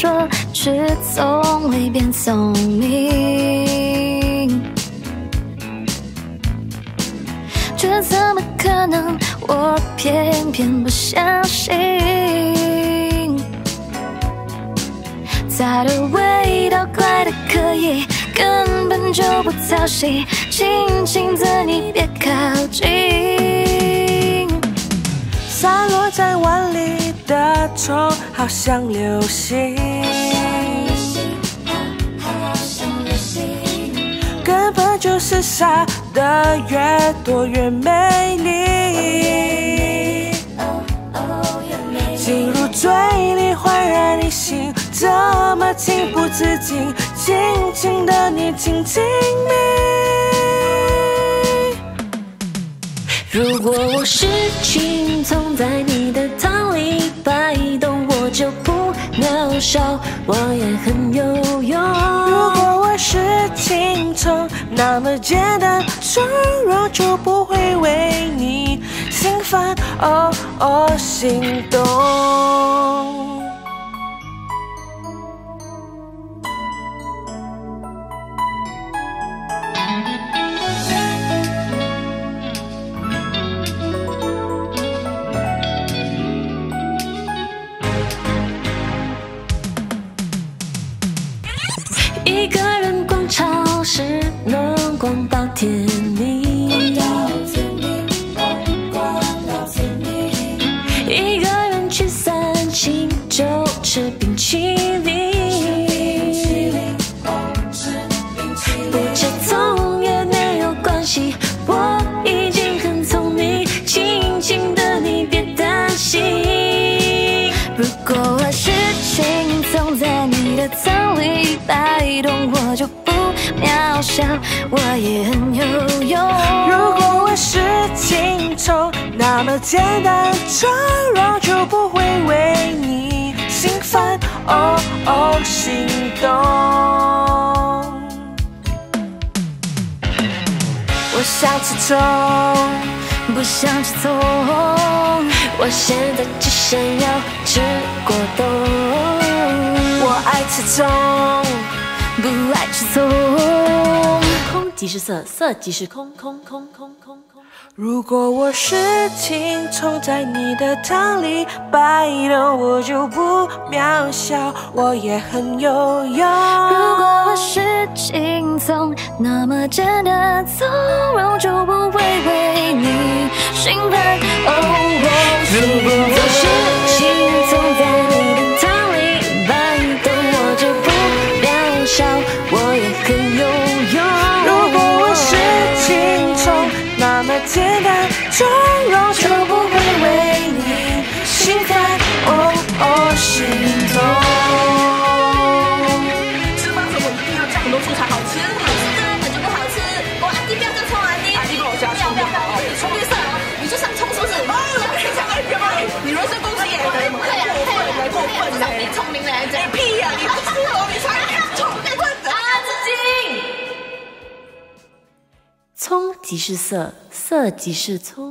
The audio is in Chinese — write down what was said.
说是从里变聪明，这怎么可能？我偏偏不相信，它的味道怪得可以，根本就不讨喜，轻轻的你别靠近，洒落在碗里。 的愁好像流星，根本就是傻的越多越美丽。进入嘴里焕然一新，怎么情不自禁？轻轻的你，轻轻你。如果我是群从在你的汤里。 摆动我就不渺小，我也很有用。如果我是青葱，那么简单脆弱就不会为你心烦哦哦心动。色即是空，空。如果我是青葱，在你的汤里摆动，我就不渺小，我也很有用。如果我是青葱，那么真的从容就不会为你心烦。哦，我是如果我是青葱，在你的汤里摆动，我就不渺小，我也很有用。 那么简单，从容就不会为你心烦，哦哦心痛。吃饭的时候一定要加很多醋才好吃，不好吃根本就不好吃。我阿弟不要跟葱，阿弟，阿弟跟我加醋，不要，你葱绿色啊，你就像葱是不是？哦，你像哎别骂你，你人身攻击耶，对呀，过分嘞，聪明嘞，你屁呀，你不是我，你才冲被棍子啊，致敬。 葱即是色，色即是葱。